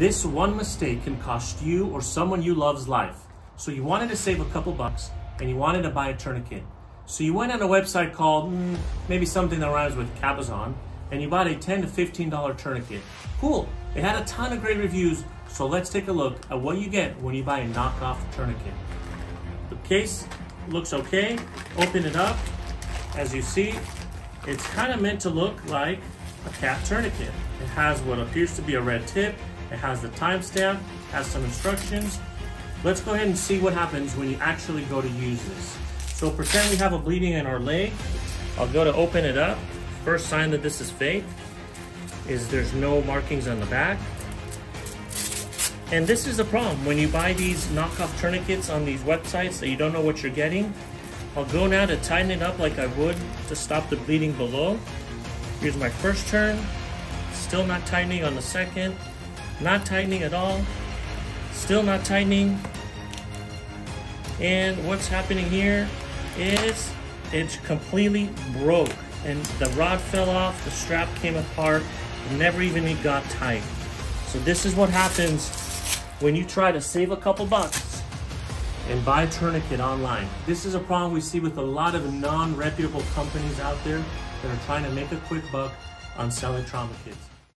This one mistake can cost you or someone you love's life. So you wanted to save a couple bucks and you wanted to buy a tourniquet. So you went on a website called maybe something that rhymes with Cabazon, and you bought a $10 to $15 tourniquet. Cool, it had a ton of great reviews. So let's take a look at what you get when you buy a knockoff tourniquet. The case looks okay. Open it up. As you see, it's kind of meant to look like a CAT tourniquet. It has what appears to be a red tip. It has the timestamp, has some instructions. Let's go ahead and see what happens when you actually go to use this. So pretend we have a bleeding in our leg. I'll go to open it up. First sign that this is fake is there's no markings on the back. And this is the problem when you buy these knockoff tourniquets on these websites that you don't know what you're getting. I'll go now to tighten it up like I would to stop the bleeding below. Here's my first turn. Still not tightening on the second. Not tightening at all. Still not tightening. And what's happening here is it's completely broke. And the rod fell off, the strap came apart, it never even got tight. So this is what happens when you try to save a couple bucks and buy a tourniquet online. This is a problem we see with a lot of non-reputable companies out there that are trying to make a quick buck on selling trauma kits.